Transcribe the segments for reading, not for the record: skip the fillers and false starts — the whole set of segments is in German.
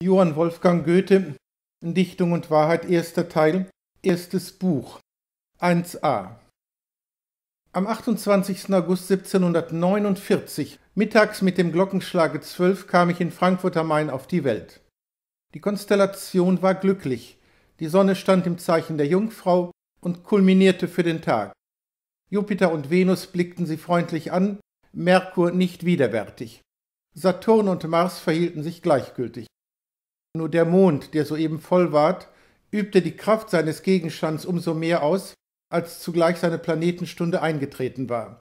Johann Wolfgang Goethe, Dichtung und Wahrheit, erster Teil, erstes Buch, 1a. Am 28. August 1749, mittags mit dem Glockenschlage 12, kam ich in Frankfurt am Main auf die Welt. Die Konstellation war glücklich, die Sonne stand im Zeichen der Jungfrau und kulminierte für den Tag. Jupiter und Venus blickten sie freundlich an, Merkur nicht widerwärtig. Saturn und Mars verhielten sich gleichgültig. Nur der Mond, der soeben voll ward, übte die Kraft seines Gegenstands umso mehr aus, als zugleich seine Planetenstunde eingetreten war.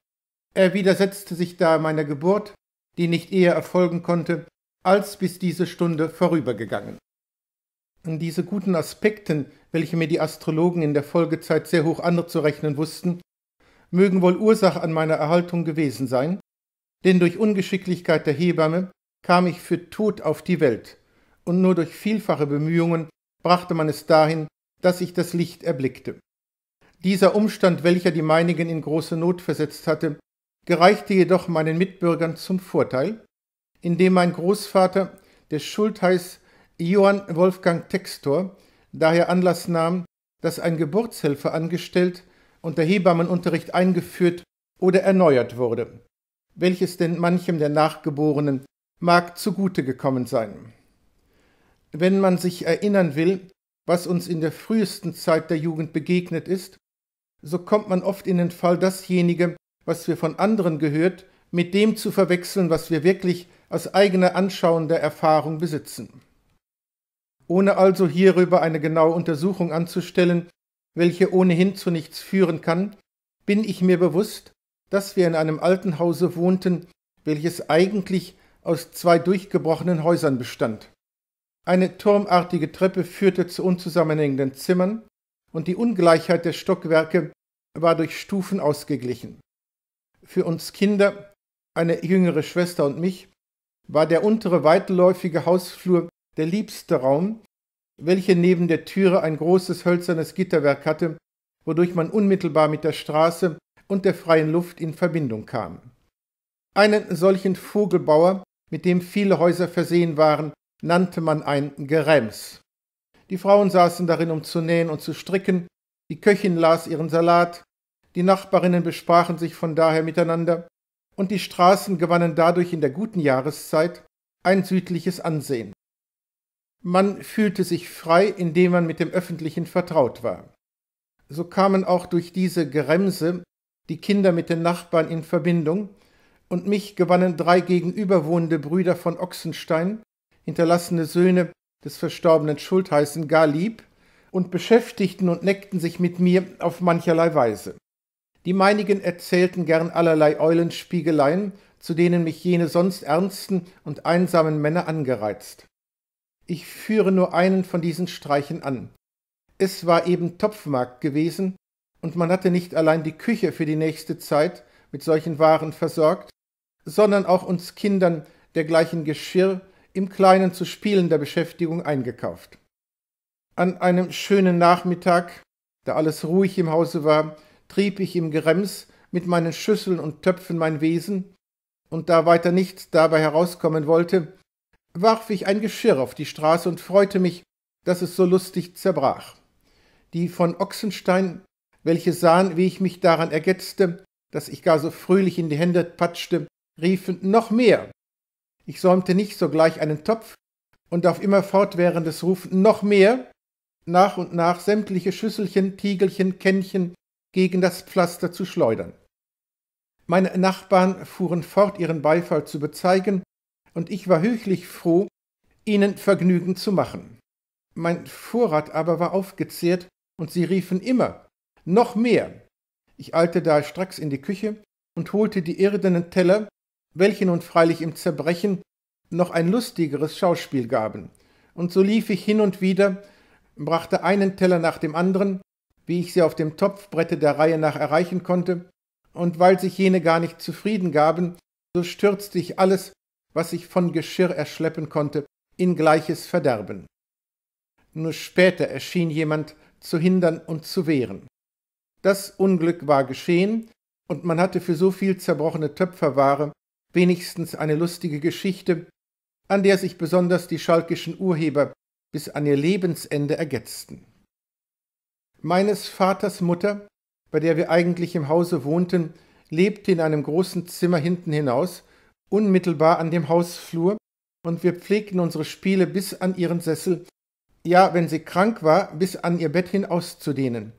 Er widersetzte sich da meiner Geburt, die nicht eher erfolgen konnte, als bis diese Stunde vorübergegangen. Diese guten Aspekten, welche mir die Astrologen in der Folgezeit sehr hoch anzurechnen wussten, mögen wohl Ursache an meiner Erhaltung gewesen sein, denn durch Ungeschicklichkeit der Hebamme kam ich für tot auf die Welt, und nur durch vielfache Bemühungen brachte man es dahin, dass ich das Licht erblickte. Dieser Umstand, welcher die meinigen in große Not versetzt hatte, gereichte jedoch meinen Mitbürgern zum Vorteil, indem mein Großvater, der Schultheiß Johann Wolfgang Textor, daher Anlass nahm, dass ein Geburtshelfer angestellt und der Hebammenunterricht eingeführt oder erneuert wurde, welches denn manchem der Nachgeborenen mag zugute gekommen sein. Wenn man sich erinnern will, was uns in der frühesten Zeit der Jugend begegnet ist, so kommt man oft in den Fall, dasjenige, was wir von anderen gehört, mit dem zu verwechseln, was wir wirklich aus eigener anschauender Erfahrung besitzen. Ohne also hierüber eine genaue Untersuchung anzustellen, welche ohnehin zu nichts führen kann, bin ich mir bewusst, dass wir in einem alten Hause wohnten, welches eigentlich aus zwei durchgebrochenen Häusern bestand. Eine turmartige Treppe führte zu unzusammenhängenden Zimmern, und die Ungleichheit der Stockwerke war durch Stufen ausgeglichen. Für uns Kinder, eine jüngere Schwester und mich, war der untere weitläufige Hausflur der liebste Raum, welcher neben der Türe ein großes hölzernes Gitterwerk hatte, wodurch man unmittelbar mit der Straße und der freien Luft in Verbindung kam. Einen solchen Vogelbauer, mit dem viele Häuser versehen waren, nannte man ein Geräms. Die Frauen saßen darin, um zu nähen und zu stricken, die Köchin las ihren Salat, die Nachbarinnen besprachen sich von daher miteinander, und die Straßen gewannen dadurch in der guten Jahreszeit ein südliches Ansehen. Man fühlte sich frei, indem man mit dem Öffentlichen vertraut war. So kamen auch durch diese Gerämse die Kinder mit den Nachbarn in Verbindung, und mich gewannen drei gegenüberwohnende Brüder von Ochsenstein, hinterlassene Söhne des verstorbenen Schultheißen, gar lieb und beschäftigten und neckten sich mit mir auf mancherlei Weise. Die meinigen erzählten gern allerlei Eulenspiegeleien, zu denen mich jene sonst ernsten und einsamen Männer angereizt. Ich führe nur einen von diesen Streichen an. Es war eben Topfmarkt gewesen, und man hatte nicht allein die Küche für die nächste Zeit mit solchen Waren versorgt, sondern auch uns Kindern dergleichen Geschirr im Kleinen zu spielender Beschäftigung eingekauft. An einem schönen Nachmittag, da alles ruhig im Hause war, trieb ich im Gerems mit meinen Schüsseln und Töpfen mein Wesen, und da weiter nichts dabei herauskommen wollte, warf ich ein Geschirr auf die Straße und freute mich, dass es so lustig zerbrach. Die von Ochsenstein, welche sahen, wie ich mich daran ergetzte, dass ich gar so fröhlich in die Hände patschte, riefen noch mehr. Ich säumte nicht sogleich einen Topf, und auf immer fortwährendes Rufen noch mehr, nach und nach sämtliche Schüsselchen, Tiegelchen, Kännchen gegen das Pflaster zu schleudern. Meine Nachbarn fuhren fort, ihren Beifall zu bezeigen, und ich war höchlich froh, ihnen Vergnügen zu machen. Mein Vorrat aber war aufgezehrt, und sie riefen immer noch mehr. Ich eilte da stracks in die Küche und holte die irdenen Teller, welche nun freilich im Zerbrechen noch ein lustigeres Schauspiel gaben. Und so lief ich hin und wieder, brachte einen Teller nach dem anderen, wie ich sie auf dem Topfbrette der Reihe nach erreichen konnte, und weil sich jene gar nicht zufrieden gaben, so stürzte ich alles, was ich von Geschirr erschleppen konnte, in gleiches Verderben. Nur später erschien jemand zu hindern und zu wehren. Das Unglück war geschehen, und man hatte für so viel zerbrochene Töpferware wenigstens eine lustige Geschichte, an der sich besonders die schalkischen Urheber bis an ihr Lebensende ergetzten. Meines Vaters Mutter, bei der wir eigentlich im Hause wohnten, lebte in einem großen Zimmer hinten hinaus, unmittelbar an dem Hausflur, und wir pflegten unsere Spiele bis an ihren Sessel, ja, wenn sie krank war, bis an ihr Bett hin auszudehnen.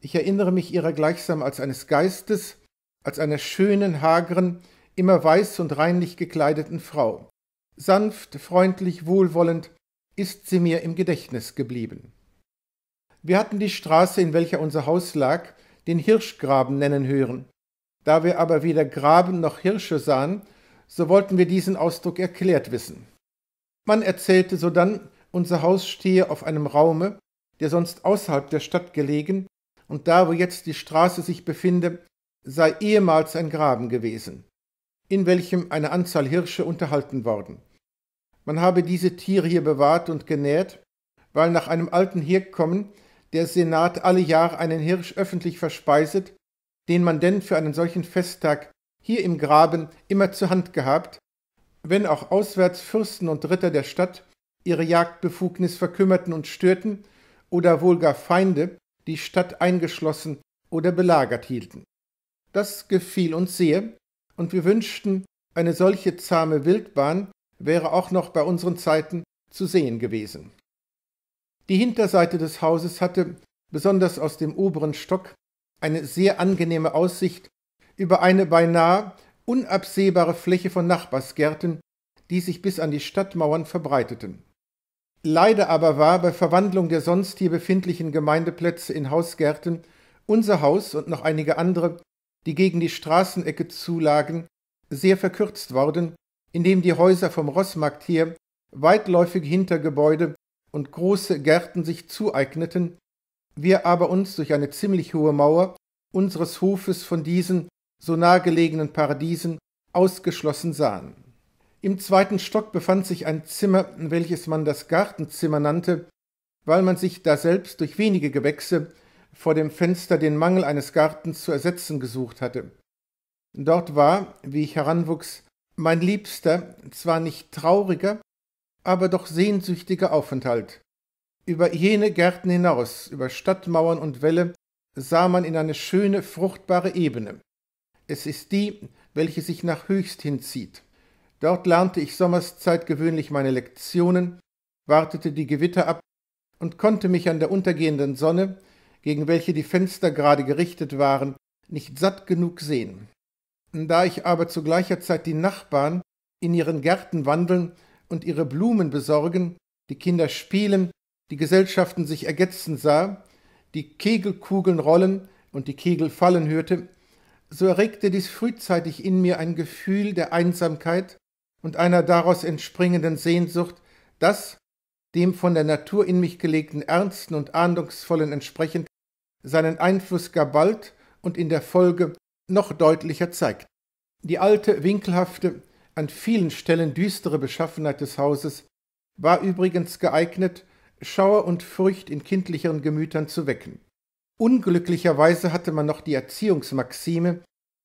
Ich erinnere mich ihrer gleichsam als eines Geistes, als einer schönen, hageren, immer weiß und reinlich gekleideten Frau. Sanft, freundlich, wohlwollend ist sie mir im Gedächtnis geblieben. Wir hatten die Straße, in welcher unser Haus lag, den Hirschgraben nennen hören. Da wir aber weder Graben noch Hirsche sahen, so wollten wir diesen Ausdruck erklärt wissen. Man erzählte sodann, unser Haus stehe auf einem Raume, der sonst außerhalb der Stadt gelegen, und da, wo jetzt die Straße sich befinde, sei ehemals ein Graben gewesen, in welchem eine Anzahl Hirsche unterhalten worden. Man habe diese Tiere hier bewahrt und genährt, weil nach einem alten Herkommen der Senat alle Jahre einen Hirsch öffentlich verspeiset, den man denn für einen solchen Festtag hier im Graben immer zur Hand gehabt, wenn auch auswärts Fürsten und Ritter der Stadt ihre Jagdbefugnis verkümmerten und störten oder wohl gar Feinde die Stadt eingeschlossen oder belagert hielten. Das gefiel uns sehr, und wir wünschten, eine solche zahme Wildbahn wäre auch noch bei unseren Zeiten zu sehen gewesen. Die Hinterseite des Hauses hatte, besonders aus dem oberen Stock, eine sehr angenehme Aussicht über eine beinahe unabsehbare Fläche von Nachbarsgärten, die sich bis an die Stadtmauern verbreiteten. Leider aber war bei Verwandlung der sonst hier befindlichen Gemeindeplätze in Hausgärten unser Haus und noch einige andere, die gegen die Straßenecke zulagen, sehr verkürzt worden, indem die Häuser vom Rossmarkt her weitläufige Hintergebäude und große Gärten sich zueigneten, wir aber uns durch eine ziemlich hohe Mauer unseres Hofes von diesen so nahegelegenen Paradiesen ausgeschlossen sahen. Im zweiten Stock befand sich ein Zimmer, welches man das Gartenzimmer nannte, weil man sich daselbst durch wenige Gewächse vor dem Fenster den Mangel eines Gartens zu ersetzen gesucht hatte. Dort war, wie ich heranwuchs, mein liebster, zwar nicht trauriger, aber doch sehnsüchtiger Aufenthalt. Über jene Gärten hinaus, über Stadtmauern und Wälle, sah man in eine schöne, fruchtbare Ebene. Es ist die, welche sich nach Höchst hinzieht. Dort lernte ich Sommerszeit gewöhnlich meine Lektionen, wartete die Gewitter ab und konnte mich an der untergehenden Sonne, gegen welche die Fenster gerade gerichtet waren, nicht satt genug sehen. Da ich aber zu gleicher Zeit die Nachbarn in ihren Gärten wandeln und ihre Blumen besorgen, die Kinder spielen, die Gesellschaften sich ergetzen sah, die Kegelkugeln rollen und die Kegel fallen hörte, so erregte dies frühzeitig in mir ein Gefühl der Einsamkeit und einer daraus entspringenden Sehnsucht, das, dem von der Natur in mich gelegten Ernsten und Ahndungsvollen entsprechend, seinen Einfluss gar bald und in der Folge noch deutlicher zeigt. Die alte, winkelhafte, an vielen Stellen düstere Beschaffenheit des Hauses war übrigens geeignet, Schauer und Furcht in kindlicheren Gemütern zu wecken. Unglücklicherweise hatte man noch die Erziehungsmaxime,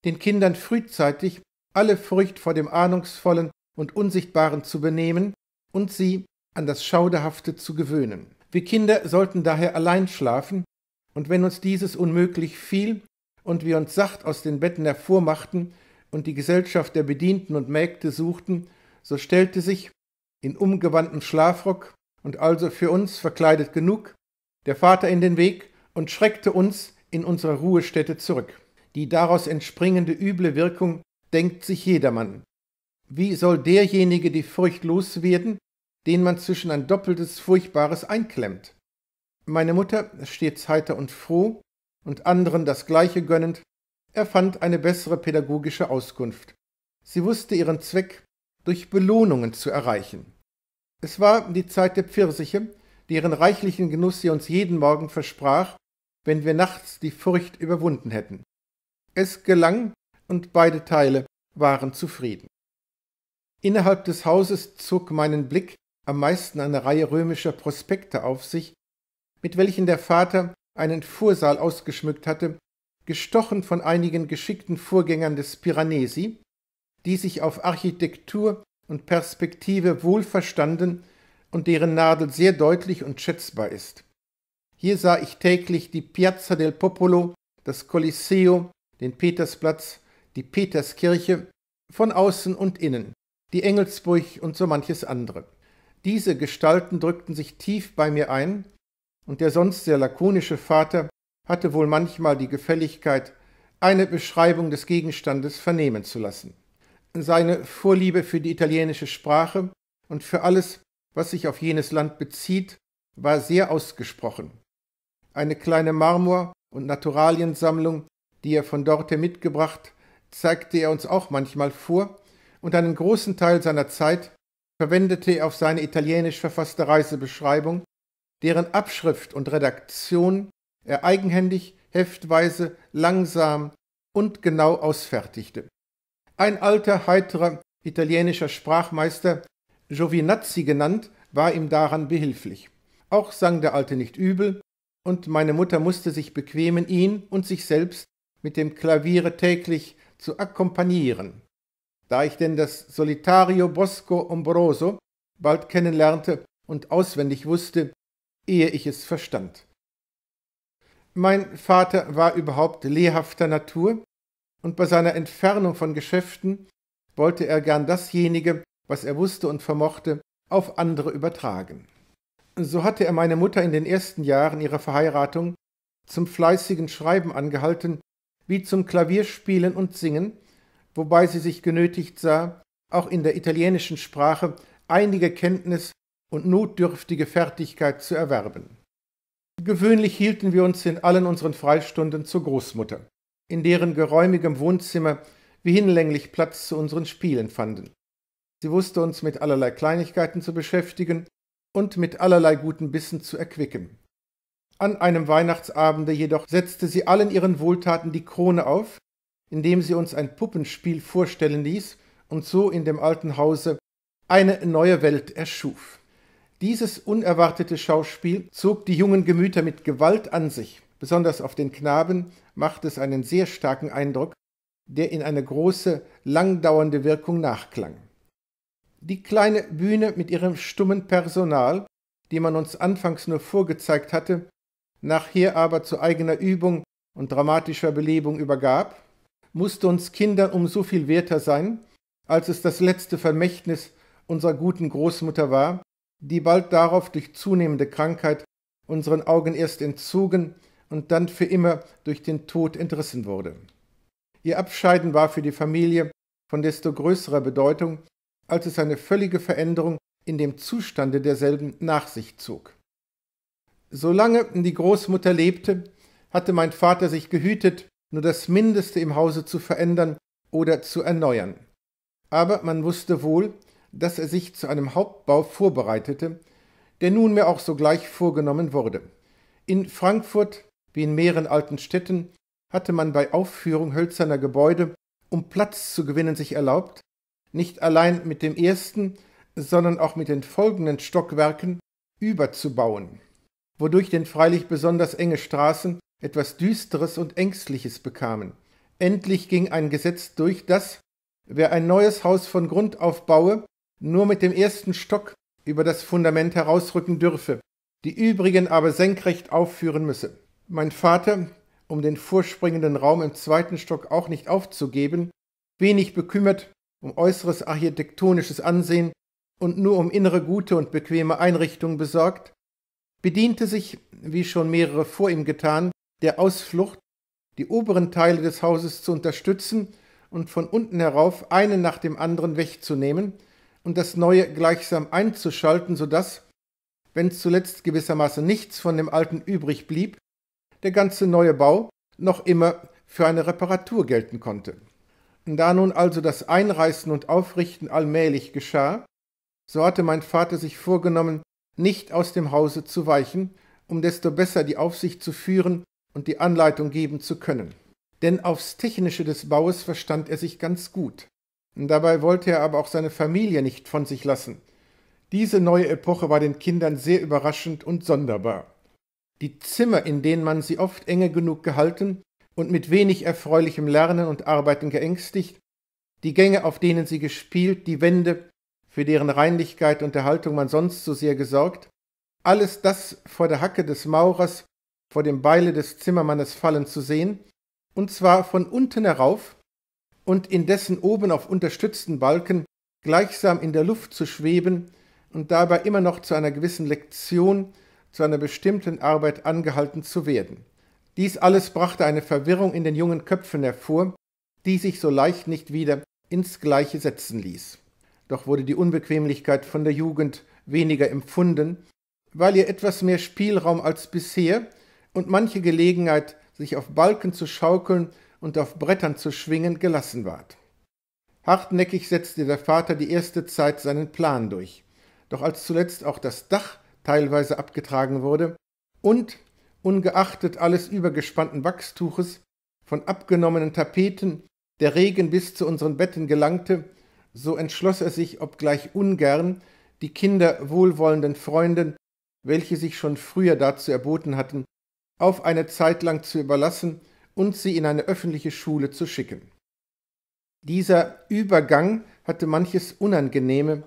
den Kindern frühzeitig alle Furcht vor dem Ahnungsvollen und Unsichtbaren zu benehmen und sie an das Schauderhafte zu gewöhnen. Wir Kinder sollten daher allein schlafen, und wenn uns dieses unmöglich fiel und wir uns sacht aus den Betten hervormachten und die Gesellschaft der Bedienten und Mägde suchten, so stellte sich, in umgewandtem Schlafrock und also für uns verkleidet genug, der Vater in den Weg und schreckte uns in unsere Ruhestätte zurück. Die daraus entspringende üble Wirkung denkt sich jedermann. Wie soll derjenige die Furcht loswerden, den man zwischen ein doppeltes Furchtbares einklemmt? Meine Mutter, stets heiter und froh und anderen das Gleiche gönnend, erfand eine bessere pädagogische Auskunft. Sie wusste ihren Zweck durch Belohnungen zu erreichen. Es war die Zeit der Pfirsiche, deren reichlichen Genuss sie uns jeden Morgen versprach, wenn wir nachts die Furcht überwunden hätten. Es gelang, und beide Teile waren zufrieden. Innerhalb des Hauses zog meinen Blick am meisten eine Reihe römischer Prospekte auf sich, mit welchen der Vater einen Vorsaal ausgeschmückt hatte, gestochen von einigen geschickten Vorgängern des Piranesi, die sich auf Architektur und Perspektive wohl verstanden und deren Nadel sehr deutlich und schätzbar ist. Hier sah ich täglich die Piazza del Popolo, das Coliseo, den Petersplatz, die Peterskirche, von außen und innen, die Engelsburg und so manches andere. Diese Gestalten drückten sich tief bei mir ein, und der sonst sehr lakonische Vater hatte wohl manchmal die Gefälligkeit, eine Beschreibung des Gegenstandes vernehmen zu lassen. Seine Vorliebe für die italienische Sprache und für alles, was sich auf jenes Land bezieht, war sehr ausgesprochen. Eine kleine Marmor- und Naturaliensammlung, die er von dort her mitgebracht, zeigte er uns auch manchmal vor, und einen großen Teil seiner Zeit verwendete er auf seine italienisch verfasste Reisebeschreibung, deren Abschrift und Redaktion er eigenhändig, heftweise, langsam und genau ausfertigte. Ein alter, heiterer italienischer Sprachmeister, Giovinazzi genannt, war ihm daran behilflich. Auch sang der Alte nicht übel, und meine Mutter musste sich bequemen, ihn und sich selbst mit dem Klaviere täglich zu akkompanieren. Da ich denn das Solitario Bosco Ombroso bald kennenlernte und auswendig wusste, ehe ich es verstand. Mein Vater war überhaupt lehrhafter Natur, und bei seiner Entfernung von Geschäften wollte er gern dasjenige, was er wusste und vermochte, auf andere übertragen. So hatte er meine Mutter in den ersten Jahren ihrer Verheiratung zum fleißigen Schreiben angehalten, wie zum Klavierspielen und Singen, wobei sie sich genötigt sah, auch in der italienischen Sprache einige Kenntnis und notdürftige Fertigkeit zu erwerben. Gewöhnlich hielten wir uns in allen unseren Freistunden zur Großmutter, in deren geräumigem Wohnzimmer wir hinlänglich Platz zu unseren Spielen fanden. Sie wusste uns mit allerlei Kleinigkeiten zu beschäftigen und mit allerlei guten Bissen zu erquicken. An einem Weihnachtsabende jedoch setzte sie allen ihren Wohltaten die Krone auf, indem sie uns ein Puppenspiel vorstellen ließ und so in dem alten Hause eine neue Welt erschuf. Dieses unerwartete Schauspiel zog die jungen Gemüter mit Gewalt an sich. Besonders auf den Knaben machte es einen sehr starken Eindruck, der in eine große, langdauernde Wirkung nachklang. Die kleine Bühne mit ihrem stummen Personal, die man uns anfangs nur vorgezeigt hatte, nachher aber zu eigener Übung und dramatischer Belebung übergab, musste uns Kindern um so viel werter sein, als es das letzte Vermächtnis unserer guten Großmutter war, die bald darauf durch zunehmende Krankheit unseren Augen erst entzogen und dann für immer durch den Tod entrissen wurde. Ihr Abscheiden war für die Familie von desto größerer Bedeutung, als es eine völlige Veränderung in dem Zustande derselben nach sich zog. Solange die Großmutter lebte, hatte mein Vater sich gehütet, nur das Mindeste im Hause zu verändern oder zu erneuern. Aber man wusste wohl, dass er sich zu einem Hauptbau vorbereitete, der nunmehr auch sogleich vorgenommen wurde. In Frankfurt, wie in mehreren alten Städten, hatte man bei Aufführung hölzerner Gebäude, um Platz zu gewinnen, sich erlaubt, nicht allein mit dem ersten, sondern auch mit den folgenden Stockwerken überzubauen, wodurch denn freilich besonders enge Straßen etwas Düsteres und Ängstliches bekamen. Endlich ging ein Gesetz durch, dass, wer ein neues Haus von Grund auf baue, nur mit dem ersten Stock über das Fundament herausrücken dürfe, die übrigen aber senkrecht aufführen müsse. Mein Vater, um den vorspringenden Raum im zweiten Stock auch nicht aufzugeben, wenig bekümmert um äußeres architektonisches Ansehen und nur um innere gute und bequeme Einrichtung besorgt, bediente sich, wie schon mehrere vor ihm getan, der Ausflucht, die oberen Teile des Hauses zu unterstützen und von unten herauf einen nach dem anderen wegzunehmen und das Neue gleichsam einzuschalten, sodass, wenn zuletzt gewissermaßen nichts von dem Alten übrig blieb, der ganze neue Bau noch immer für eine Reparatur gelten konnte. Da nun also das Einreißen und Aufrichten allmählich geschah, so hatte mein Vater sich vorgenommen, nicht aus dem Hause zu weichen, um desto besser die Aufsicht zu führen und die Anleitung geben zu können. Denn aufs Technische des Baues verstand er sich ganz gut. Dabei wollte er aber auch seine Familie nicht von sich lassen. Diese neue Epoche war den Kindern sehr überraschend und sonderbar. Die Zimmer, in denen man sie oft enge genug gehalten und mit wenig erfreulichem Lernen und Arbeiten geängstigt, die Gänge, auf denen sie gespielt, die Wände, für deren Reinlichkeit und Erhaltung man sonst so sehr gesorgt, alles das vor der Hacke des Maurers, vor dem Beile des Zimmermannes fallen zu sehen, und zwar von unten herauf und indessen oben auf unterstützten Balken gleichsam in der Luft zu schweben und dabei immer noch zu einer gewissen Lektion, zu einer bestimmten Arbeit angehalten zu werden. Dies alles brachte eine Verwirrung in den jungen Köpfen hervor, die sich so leicht nicht wieder ins Gleiche setzen ließ. Doch wurde die Unbequemlichkeit von der Jugend weniger empfunden, weil ihr etwas mehr Spielraum als bisher und manche Gelegenheit, sich auf Balken zu schaukeln und auf Brettern zu schwingen, gelassen ward. Hartnäckig setzte der Vater die erste Zeit seinen Plan durch, doch als zuletzt auch das Dach teilweise abgetragen wurde und, ungeachtet alles übergespannten Wachstuches, von abgenommenen Tapeten der Regen bis zu unseren Betten gelangte, so entschloss er sich, obgleich ungern, die Kinder wohlwollenden Freunden, welche sich schon früher dazu erboten hatten, auf eine Zeit lang zu überlassen und sie in eine öffentliche Schule zu schicken. Dieser Übergang hatte manches Unangenehme,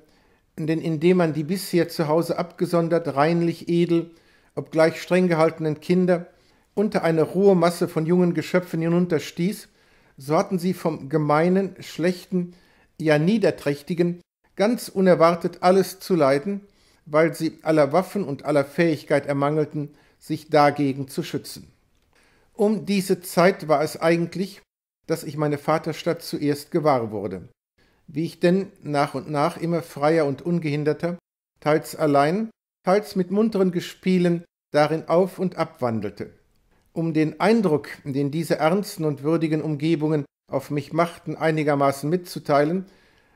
denn indem man die bisher zu Hause abgesondert, reinlich edel, obgleich streng gehaltenen Kinder unter eine rohe Masse von jungen Geschöpfen hinunterstieß, so hatten sie vom gemeinen, schlechten, ja niederträchtigen ganz unerwartet alles zu leiden, weil sie aller Waffen und aller Fähigkeit ermangelten, sich dagegen zu schützen. Um diese Zeit war es eigentlich, dass ich meine Vaterstadt zuerst gewahr wurde, wie ich denn nach und nach immer freier und ungehinderter, teils allein, teils mit munteren Gespielen darin auf- und abwandelte. Um den Eindruck, den diese ernsten und würdigen Umgebungen auf mich machten, einigermaßen mitzuteilen,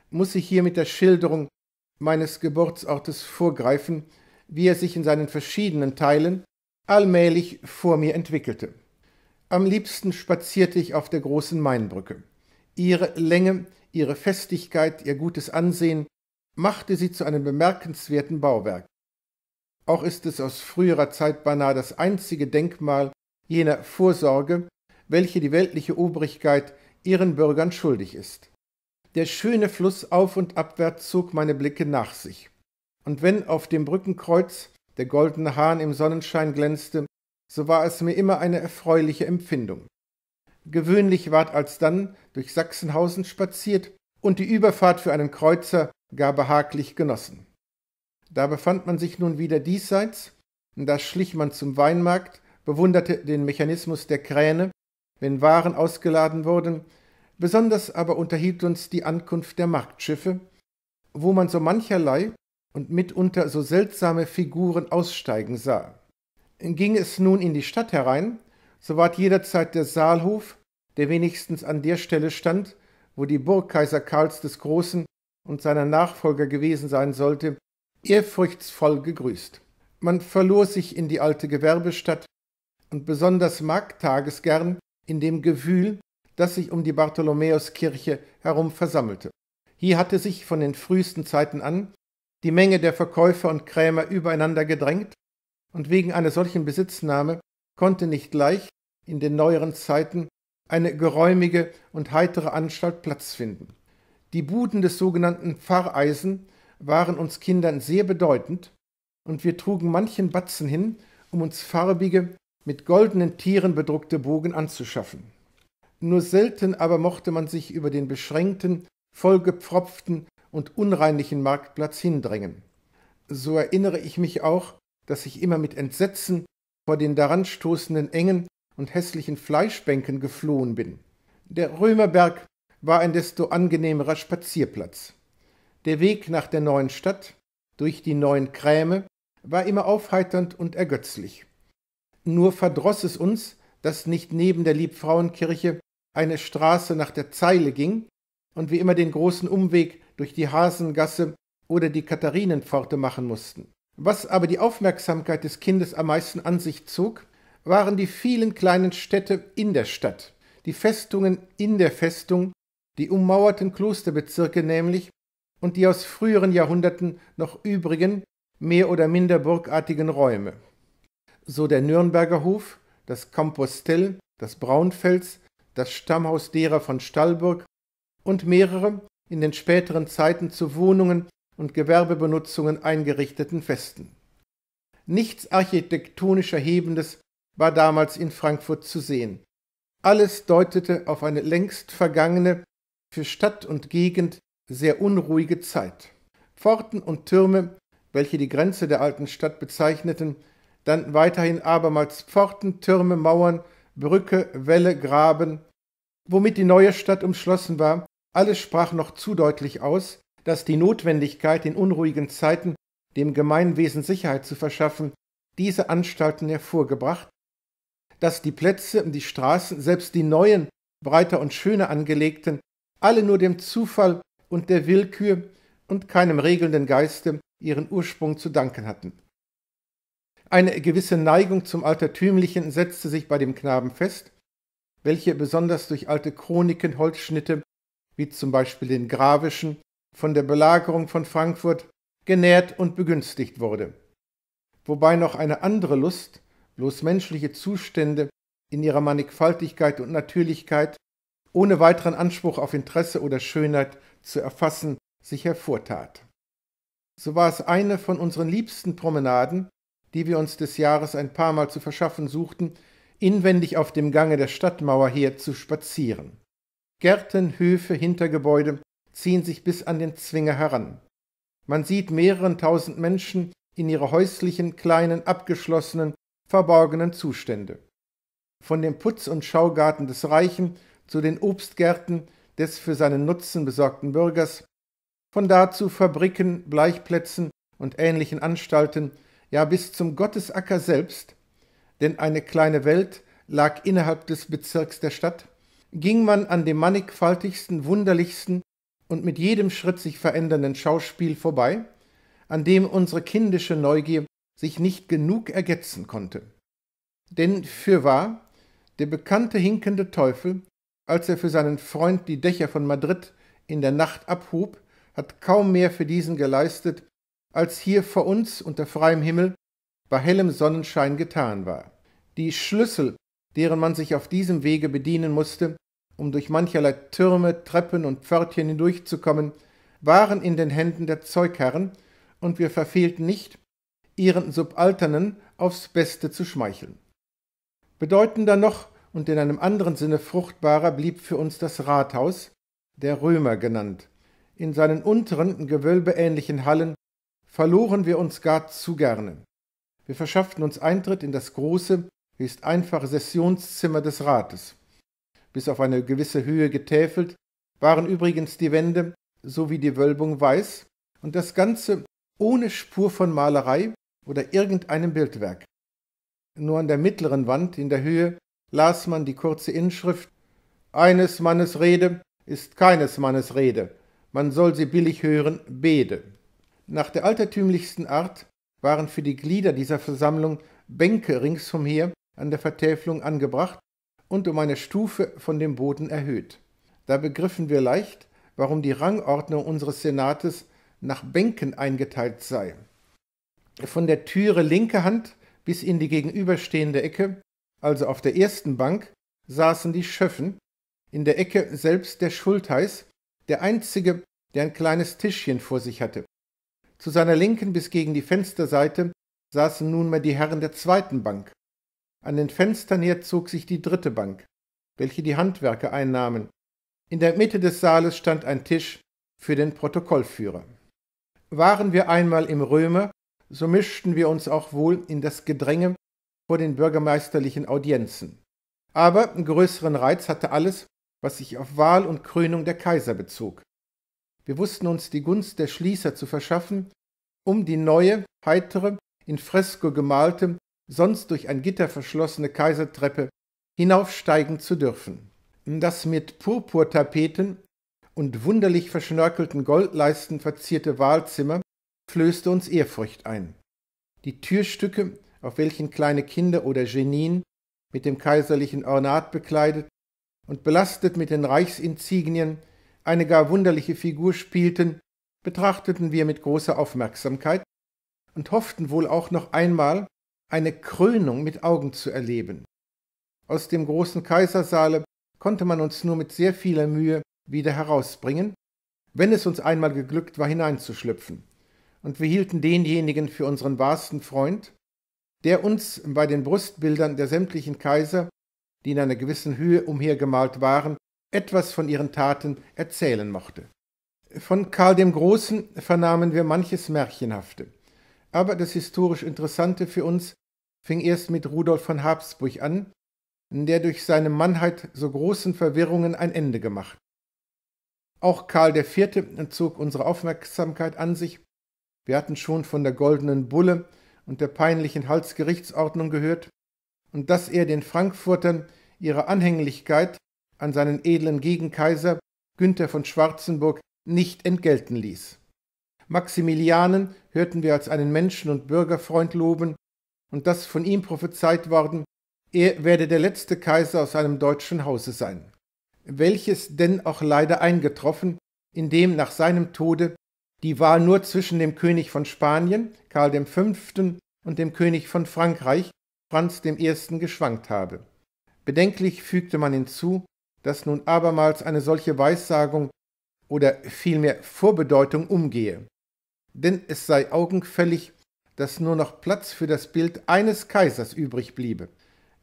muss ich hier mit der Schilderung meines Geburtsortes vorgreifen, wie er sich in seinen verschiedenen Teilen allmählich vor mir entwickelte. Am liebsten spazierte ich auf der großen Mainbrücke. Ihre Länge, ihre Festigkeit, ihr gutes Ansehen machte sie zu einem bemerkenswerten Bauwerk. Auch ist es aus früherer Zeit beinahe das einzige Denkmal jener Vorsorge, welche die weltliche Obrigkeit ihren Bürgern schuldig ist. Der schöne Fluss auf und abwärts zog meine Blicke nach sich, und wenn auf dem Brückenkreuz der goldene Hahn im Sonnenschein glänzte, so war es mir immer eine erfreuliche Empfindung. Gewöhnlich ward alsdann durch Sachsenhausen spaziert und die Überfahrt für einen Kreuzer gar behaglich genossen. Da befand man sich nun wieder diesseits, da schlich man zum Weinmarkt, bewunderte den Mechanismus der Kräne, wenn Waren ausgeladen wurden, besonders aber unterhielt uns die Ankunft der Marktschiffe, wo man so mancherlei und mitunter so seltsame Figuren aussteigen sah. Ging es nun in die Stadt herein, so ward jederzeit der Saalhof, der wenigstens an der Stelle stand, wo die Burg Kaiser Karls des Großen und seiner Nachfolger gewesen sein sollte, ehrfurchtsvoll gegrüßt. Man verlor sich in die alte Gewerbestadt und besonders markttages gern in dem Gewühl, das sich um die Bartholomäuskirche herum versammelte. Hier hatte sich von den frühesten Zeiten an die Menge der Verkäufer und Krämer übereinander gedrängt, und wegen einer solchen Besitznahme konnte nicht leicht in den neueren Zeiten eine geräumige und heitere Anstalt Platz finden. Die Buden des sogenannten Pfarreisen waren uns Kindern sehr bedeutend, und wir trugen manchen Batzen hin, um uns farbige, mit goldenen Tieren bedruckte Bogen anzuschaffen. Nur selten aber mochte man sich über den beschränkten, vollgepfropften und unreinlichen Marktplatz hindrängen. So erinnere ich mich auch, dass ich immer mit Entsetzen vor den daran stoßenden engen und hässlichen Fleischbänken geflohen bin. Der Römerberg war ein desto angenehmerer Spazierplatz. Der Weg nach der neuen Stadt, durch die neuen Kräme, war immer aufheiternd und ergötzlich. Nur verdross es uns, dass nicht neben der Liebfrauenkirche eine Straße nach der Zeile ging und wir immer den großen Umweg durch die Hasengasse oder die Katharinenpforte machen mussten. Was aber die Aufmerksamkeit des Kindes am meisten an sich zog, waren die vielen kleinen Städte in der Stadt, die Festungen in der Festung, die ummauerten Klosterbezirke nämlich und die aus früheren Jahrhunderten noch übrigen, mehr oder minder burgartigen Räume. So der Nürnberger Hof, das Compostell, das Braunfels, das Stammhaus derer von Stallburg und mehrere in den späteren Zeiten zu Wohnungen und Gewerbebenutzungen eingerichteten Festen. Nichts architektonisch Erhebendes war damals in Frankfurt zu sehen. Alles deutete auf eine längst vergangene, für Stadt und Gegend sehr unruhige Zeit. Pforten und Türme, welche die Grenze der alten Stadt bezeichneten, dann weiterhin abermals Pforten, Türme, Mauern, Brücke, Wälle, Graben, womit die neue Stadt umschlossen war, alles sprach noch zu deutlich aus, dass die Notwendigkeit, in unruhigen Zeiten dem Gemeinwesen Sicherheit zu verschaffen, diese Anstalten hervorgebracht, dass die Plätze und die Straßen, selbst die neuen, breiter und schöner angelegten, alle nur dem Zufall und der Willkür und keinem regelnden Geiste ihren Ursprung zu danken hatten. Eine gewisse Neigung zum Altertümlichen setzte sich bei dem Knaben fest, welche besonders durch alte Chroniken Holzschnitte, wie zum Beispiel den Gravischen, von der Belagerung von Frankfurt genährt und begünstigt wurde, wobei noch eine andere Lust, bloß menschliche Zustände in ihrer Mannigfaltigkeit und Natürlichkeit, ohne weiteren Anspruch auf Interesse oder Schönheit zu erfassen, sich hervortat. So war es eine von unseren liebsten Promenaden, die wir uns des Jahres ein paar Mal zu verschaffen suchten, inwendig auf dem Gange der Stadtmauer her zu spazieren. Gärten, Höfe, Hintergebäude ziehen sich bis an den Zwinger heran. Man sieht mehreren tausend Menschen in ihre häuslichen, kleinen, abgeschlossenen, verborgenen Zustände. Von dem Putz- und Schaugarten des Reichen zu den Obstgärten des für seinen Nutzen besorgten Bürgers, von da zu Fabriken, Bleichplätzen und ähnlichen Anstalten, ja bis zum Gottesacker selbst, denn eine kleine Welt lag innerhalb des Bezirks der Stadt, ging man an dem mannigfaltigsten, wunderlichsten und mit jedem Schritt sich verändernden Schauspiel vorbei, an dem unsere kindische Neugier sich nicht genug ergetzen konnte. Denn fürwahr, der bekannte hinkende Teufel, als er für seinen Freund die Dächer von Madrid in der Nacht abhob, hat kaum mehr für diesen geleistet, als hier vor uns unter freiem Himmel bei hellem Sonnenschein getan war. Die Schlüssel, deren man sich auf diesem Wege bedienen musste, um durch mancherlei Türme, Treppen und Pförtchen hindurchzukommen, waren in den Händen der Zeugherren, und wir verfehlten nicht, ihren Subalternen aufs Beste zu schmeicheln. Bedeutender noch und in einem anderen Sinne fruchtbarer blieb für uns das Rathaus, der Römer genannt. In seinen unteren, gewölbeähnlichen Hallen verloren wir uns gar zu gerne. Wir verschafften uns Eintritt in das große, höchst einfache Sessionszimmer des Rates. Bis auf eine gewisse Höhe getäfelt, waren übrigens die Wände sowie die Wölbung weiß und das Ganze ohne Spur von Malerei oder irgendeinem Bildwerk. Nur an der mittleren Wand in der Höhe las man die kurze Inschrift »Eines Mannes Rede ist keines Mannes Rede, man soll sie billig hören, bede«. Nach der altertümlichsten Art waren für die Glieder dieser Versammlung Bänke ringsumher an der Vertäfelung angebracht und um eine Stufe von dem Boden erhöht. Da begriffen wir leicht, warum die Rangordnung unseres Senates nach Bänken eingeteilt sei. Von der Türe linke Hand bis in die gegenüberstehende Ecke, also auf der ersten Bank, saßen die Schöffen, in der Ecke selbst der Schultheiß, der einzige, der ein kleines Tischchen vor sich hatte. Zu seiner linken bis gegen die Fensterseite saßen nunmehr die Herren der zweiten Bank. An den Fenstern her zog sich die dritte Bank, welche die Handwerker einnahmen. In der Mitte des Saales stand ein Tisch für den Protokollführer. Waren wir einmal im Römer, so mischten wir uns auch wohl in das Gedränge vor den bürgermeisterlichen Audienzen. Aber einen größeren Reiz hatte alles, was sich auf Wahl und Krönung der Kaiser bezog. Wir wussten uns die Gunst der Schließer zu verschaffen, um die neue, heitere, in Fresko gemalte, sonst durch ein Gitter verschlossene Kaisertreppe hinaufsteigen zu dürfen. Das mit Purpurtapeten und wunderlich verschnörkelten Goldleisten verzierte Wahlzimmer flößte uns Ehrfurcht ein. Die Türstücke, auf welchen kleine Kinder oder Genien mit dem kaiserlichen Ornat bekleidet und belastet mit den Reichsinsignien eine gar wunderliche Figur spielten, betrachteten wir mit großer Aufmerksamkeit und hofften wohl auch noch einmal, eine Krönung mit Augen zu erleben. Aus dem großen Kaisersaale konnte man uns nur mit sehr vieler Mühe wieder herausbringen, wenn es uns einmal geglückt war, hineinzuschlüpfen, und wir hielten denjenigen für unseren wahrsten Freund, der uns bei den Brustbildern der sämtlichen Kaiser, die in einer gewissen Höhe umhergemalt waren, etwas von ihren Taten erzählen mochte. Von Karl dem Großen vernahmen wir manches Märchenhafte, aber das historisch Interessante für uns fing erst mit Rudolf von Habsburg an, der durch seine Mannheit so großen Verwirrungen ein Ende gemacht. Auch Karl IV. Zog unsere Aufmerksamkeit an sich. Wir hatten schon von der goldenen Bulle und der peinlichen Halsgerichtsordnung gehört und dass er den Frankfurtern ihre Anhänglichkeit an seinen edlen Gegenkaiser Günther von Schwarzenburg nicht entgelten ließ. Maximilianen hörten wir als einen Menschen- und Bürgerfreund loben und dass von ihm prophezeit worden, er werde der letzte Kaiser aus einem deutschen Hause sein, welches denn auch leider eingetroffen, indem nach seinem Tode die Wahl nur zwischen dem König von Spanien, Karl V., und dem König von Frankreich, Franz I., geschwankt habe. Bedenklich fügte man hinzu, dass nun abermals eine solche Weissagung oder vielmehr Vorbedeutung umgehe. Denn es sei augenfällig, dass nur noch Platz für das Bild eines Kaisers übrig bliebe.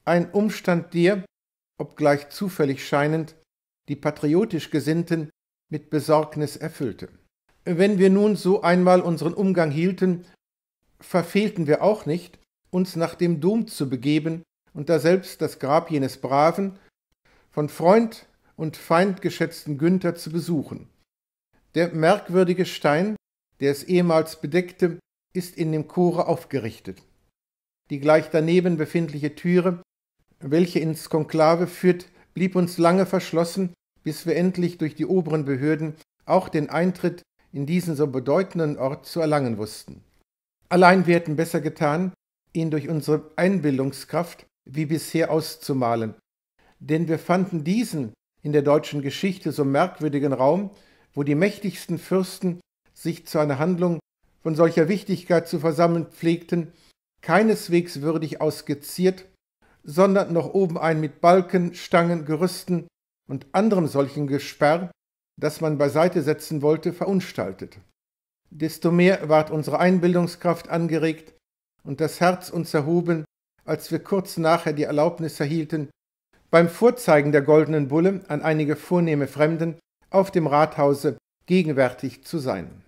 Ein Umstand, der, obgleich zufällig scheinend, die patriotisch Gesinnten mit Besorgnis erfüllte. Wenn wir nun so einmal unseren Umgang hielten, verfehlten wir auch nicht, uns nach dem Dom zu begeben und daselbst das Grab jenes braven, von Freund und Feind geschätzten Günther zu besuchen. Der merkwürdige Stein, der es ehemals bedeckte, ist in dem Chore aufgerichtet. Die gleich daneben befindliche Türe, welche ins Konklave führt, blieb uns lange verschlossen, bis wir endlich durch die oberen Behörden auch den Eintritt in diesen so bedeutenden Ort zu erlangen wussten. Allein wir hätten besser getan, ihn durch unsere Einbildungskraft wie bisher auszumalen, denn wir fanden diesen in der deutschen Geschichte so merkwürdigen Raum, wo die mächtigsten Fürsten sich zu einer Handlung von solcher Wichtigkeit zu versammeln pflegten, keineswegs würdig ausgeziert, sondern noch obenein mit Balken, Stangen, Gerüsten und anderem solchen Gesperr, das man beiseite setzen wollte, verunstaltet. Desto mehr ward unsere Einbildungskraft angeregt und das Herz uns erhoben, als wir kurz nachher die Erlaubnis erhielten, beim Vorzeigen der goldenen Bulle an einige vornehme Fremden auf dem Rathause gegenwärtig zu sein.